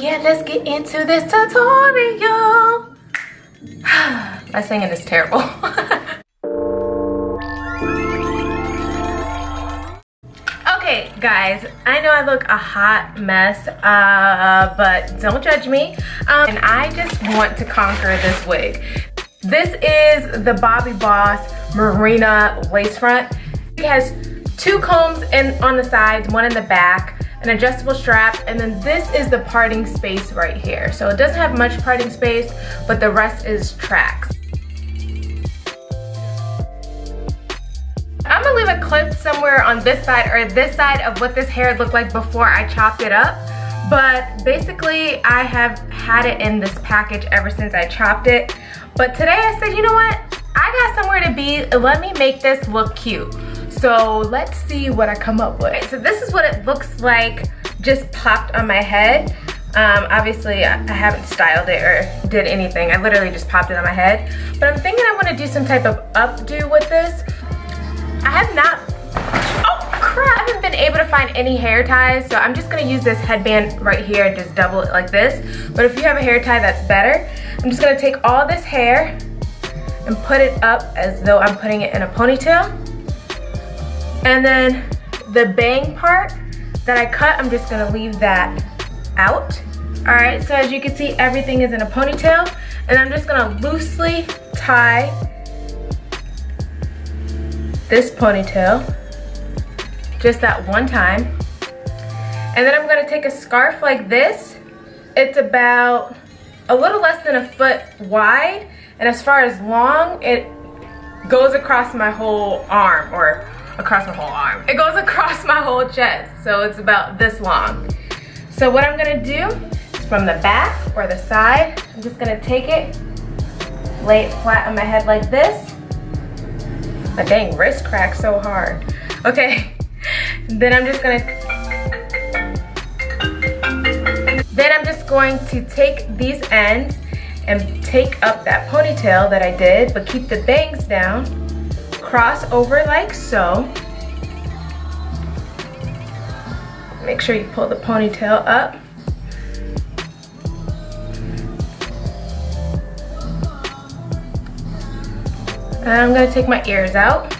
Yeah, let's get into this tutorial. My singing is terrible. Okay, guys, I know I look a hot mess, but don't judge me. And I just want to conquer this wig. This is the Bobbi Boss Marina lace front. It has two combs on the sides, one in the back, an adjustable strap, and then this is the parting space right here. So it doesn't have much parting space, but the rest is tracks. I'm gonna leave a clip somewhere on this side or this side of what this hair looked like before I chopped it up. But basically, I have had it in this package ever since I chopped it. But today I said, you know what? I got somewhere to be, let me make this look cute. So let's see what I come up with. So this is what it looks like just popped on my head. Obviously I haven't styled it or did anything. I literally just popped it on my head. But I'm thinking I want to do some type of updo with this. I have not, oh crap, I haven't been able to find any hair ties. So I'm just gonna use this headband right here and just double it like this. But if you have a hair tie, that's better. I'm just gonna take all this hair and put it up as though I'm putting it in a ponytail. And then the bang part that I cut, I'm just gonna leave that out. All right, so as you can see, everything is in a ponytail, and I'm just gonna loosely tie this ponytail, just that one time. And then I'm gonna take a scarf like this. It's about a little less than a foot wide, and as far as long, it goes across my whole arm, or across my whole arm. It goes across my whole chest, so it's about this long. So what I'm gonna do is from the back or the side, I'm just gonna take it, lay it flat on my head like this. My dang wrist cracks so hard. Okay, then I'm just going to take these ends and take up that ponytail that I did, but keep the bangs down. Cross over like so. Make sure you pull the ponytail up. And I'm gonna take my ears out.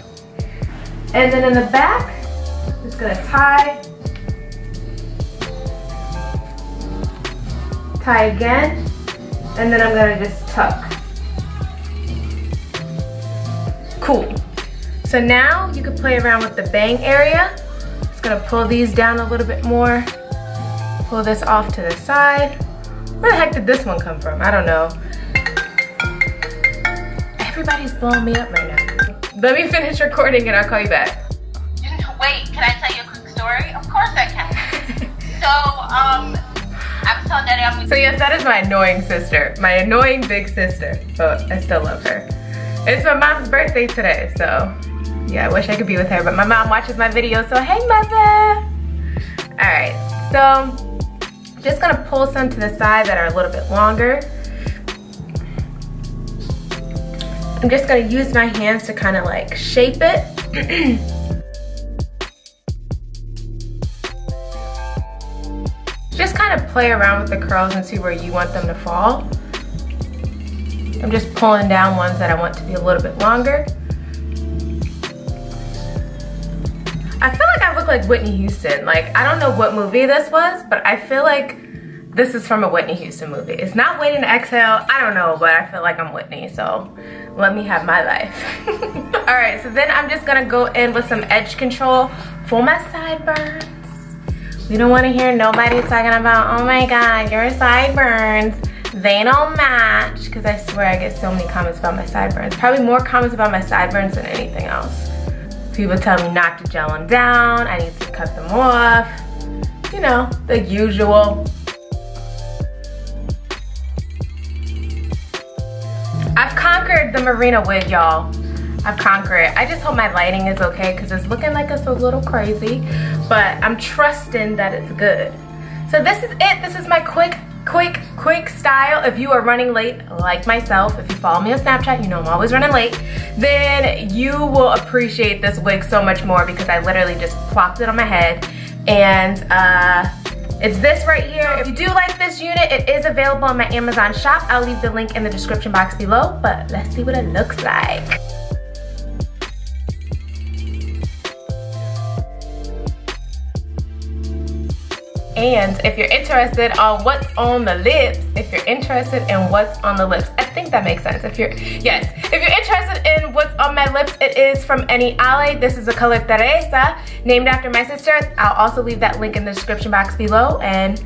And then in the back, I'm just gonna tie again, and then I'm gonna just tuck. Cool. So now you can play around with the bang area. Just gonna pull these down a little bit more. Pull this off to the side. Where the heck did this one come from? I don't know. Everybody's blowing me up right now. Let me finish recording and I'll call you back. Wait, can I tell you a quick story? Of course I can. So, I was telling Daddy I'm... So yes, that is my annoying sister. My annoying big sister. But I still love her. It's my mom's birthday today, so... Yeah, I wish I could be with her, but my mom watches my videos, so hey, mother! Alright, so just gonna pull some to the side that are a little bit longer. I'm just gonna use my hands to kind of like shape it. Just kind of play around with the curls and see where you want them to fall. I'm just pulling down ones that I want to be a little bit longer. I feel like I look like Whitney Houston. Like, I don't know what movie this was, but I feel like this is from a Whitney Houston movie. It's not Waiting to Exhale, I don't know, but I feel like I'm Whitney, so let me have my life. All right, so then I'm just gonna go in with some edge control for my sideburns. We don't wanna hear nobody talking about, oh my God, your sideburns, they don't match, because I swear I get so many comments about my sideburns. Probably more comments about my sideburns than anything else. People tell me not to gel them down, I need to cut them off, you know, the usual. I've conquered the Marina wig, y'all. I've conquered it. I just hope my lighting is okay because it's looking like it's a little crazy, but I'm trusting that it's good. So this is it. This is my quick style. If you are running late like myself, if you follow me on Snapchat, you know I'm always running late, then you will appreciate this wig so much more because I literally just plopped it on my head and It's this right here. If you do like this unit, it is available on my Amazon shop. I'll leave the link in the description box below, but let's see what it looks like. And if you're interested on what's on the lips, if you're interested in what's on the lips, I think that makes sense. If you're interested in what's on my lips, it is from Alley. This is the color Teresa, named after my sister. I'll also leave that link in the description box below, and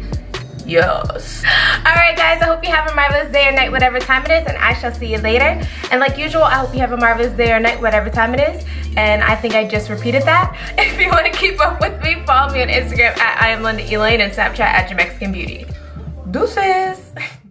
yes. All right, guys, I hope you have a marvelous day or night, whatever time it is, and I shall see you later. And like usual, I hope you have a marvelous day or night, whatever time it is. And I think I just repeated that. If you want to keep up with me, follow me on Instagram at IamLindaElaine and Snapchat at JamexicanBeauty. Deuces.